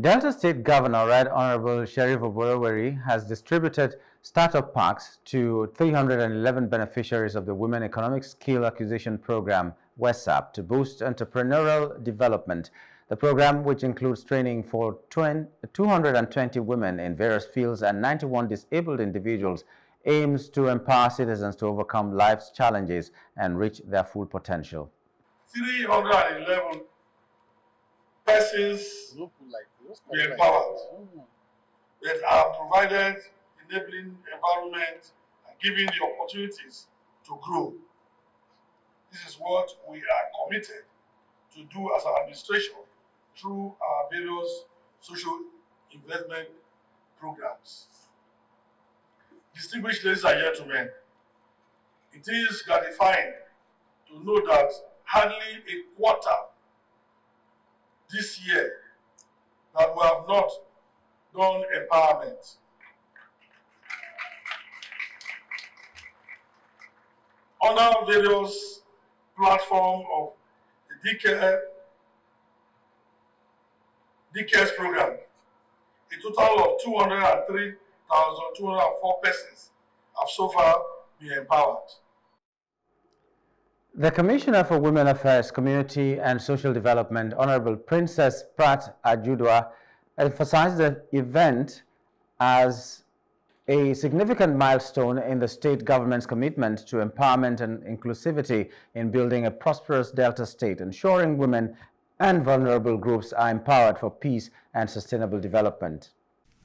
Delta State Governor Right Honorable Sheriff Oborevwori has distributed startup packs to 311 beneficiaries of the Women Economic Skill Acquisition Program, WESAP, to boost entrepreneurial development. The program, which includes training for 220 women in various fields and 91 disabled individuals, aims to empower citizens to overcome life's challenges and reach their full potential. 311 persons we empowered that are provided enabling environment and giving the opportunities to grow. This is what we are committed to do as an administration through our various social investment programs. Distinguished ladies and gentlemen, it is gratifying to know that hardly a quarter this year that we have not done empowerment. On our various platform of the DKF program, a total of 203,204 persons have so far been empowered. The Commissioner for Women Affairs, Community and Social Development, Honorable Princess Pat Ajudua, emphasized the event as a significant milestone in the state government's commitment to empowerment and inclusivity in building a prosperous Delta State, ensuring women and vulnerable groups are empowered for peace and sustainable development.